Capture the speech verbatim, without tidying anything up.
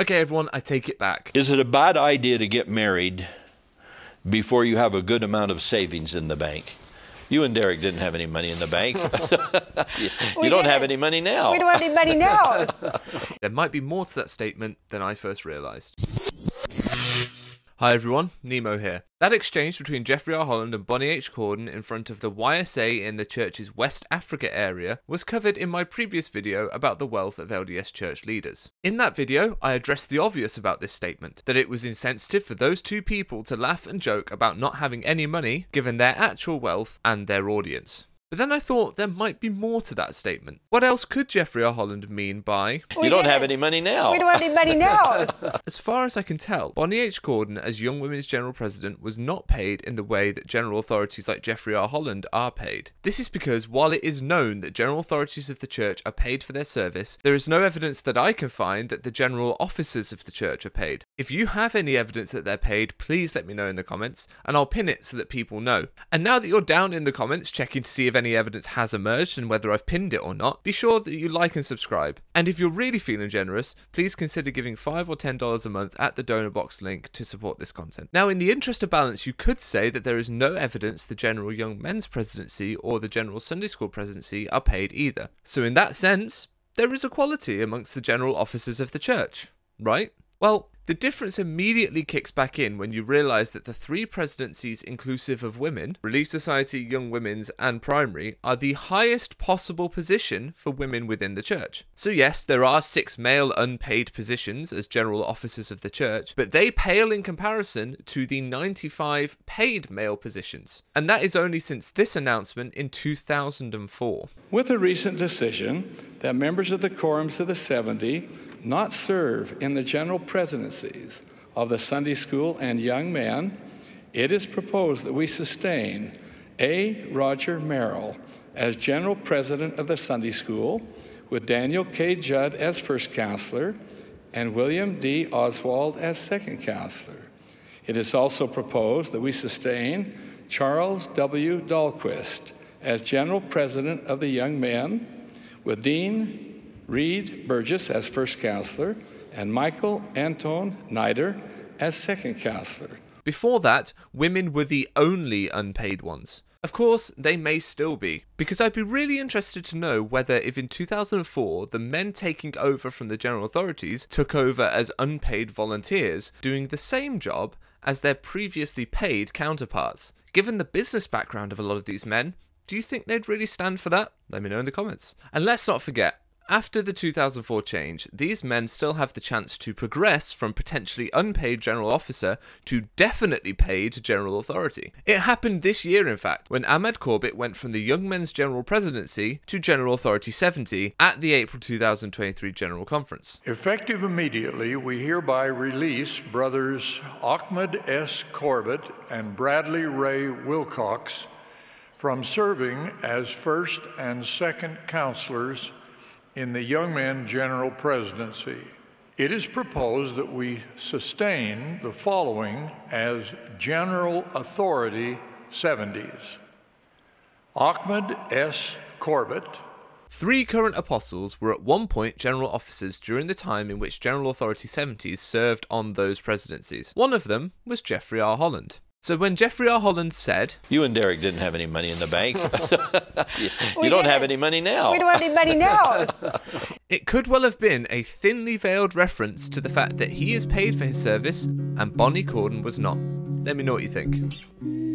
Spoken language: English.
Okay, everyone, I take it back. Is it a bad idea to get married before you have a good amount of savings in the bank? You and Derek didn't have any money in the bank. you we don't didn't. have any money now. We don't have any money now. There might be more to that statement than I first realized. Hi everyone, Nemo here. That exchange between Jeffrey R. Holland and Bonnie H. Gordon in front of the Y S A in the church's West Africa area was covered in my previous video about the wealth of L D S church leaders. In that video, I addressed the obvious about this statement, that it was insensitive for those two people to laugh and joke about not having any money given their actual wealth and their audience. But then I thought there might be more to that statement. What else could Jeffrey R. Holland mean by, we you don't have any money now. We don't have any money now. As far as I can tell, Bonnie H. Gordon as Young Women's General President was not paid in the way that general authorities like Jeffrey R. Holland are paid. This is because while it is known that general authorities of the church are paid for their service, there is no evidence that I can find that the general officers of the church are paid. If you have any evidence that they're paid, please let me know in the comments, and I'll pin it so that people know. And now that you're down in the comments checking to see if any evidence has emerged and whether I've pinned it or not, be sure that you like and subscribe. And if you're really feeling generous, please consider giving five or ten dollars a month at the donor box link to support this content. Now, in the interest of balance, you could say that there is no evidence the General Young Men's Presidency or the General Sunday School Presidency are paid either. So in that sense, there is equality amongst the general officers of the church, right? Well, the difference immediately kicks back in when you realise that the three presidencies inclusive of women, Relief Society, Young Women's and Primary, are the highest possible position for women within the church. So yes, there are six male unpaid positions as general officers of the church, but they pale in comparison to the ninety-five paid male positions. And that is only since this announcement in two thousand four. With a recent decision that members of the quorums of the seventy not serve in the general presidencies of the Sunday School and Young Men, it is proposed that we sustain A. Roger Merrill as General President of the Sunday School, with Daniel K. Judd as First Counselor and William D. Oswald as Second Counselor. It is also proposed that we sustain Charles W. Dahlquist as General President of the Young Men, with Dean Reed Burgess as First Counselor and Michael Anton Neider as Second Counselor. Before that, women were the only unpaid ones. Of course, they may still be, because I'd be really interested to know whether if in two thousand four the men taking over from the general authorities took over as unpaid volunteers doing the same job as their previously paid counterparts. Given the business background of a lot of these men, do you think they'd really stand for that? Let me know in the comments. And let's not forget, after the two thousand four change, these men still have the chance to progress from potentially unpaid general officer to definitely paid general authority. It happened this year, in fact, when Ahmad Corbitt went from the Young Men's General Presidency to General Authority seventy at the April two thousand twenty-three General Conference. Effective immediately, we hereby release brothers Ahmad S. Corbitt and Bradley Ray Wilcox from serving as first and second counselors in the Young Men General Presidency. It is proposed that we sustain the following as General Authority seventies. Ahmad S. Corbitt. Three current apostles were at one point general officers during the time in which General Authority seventies served on those presidencies. One of them was Jeffrey R. Holland. So when Jeffrey R. Holland said, you and Derek didn't have any money in the bank. you we don't didn't. have any money now. We don't have any money now. It could well have been a thinly veiled reference to the fact that he is paid for his service and Bonnie Gordon was not. Let me know what you think.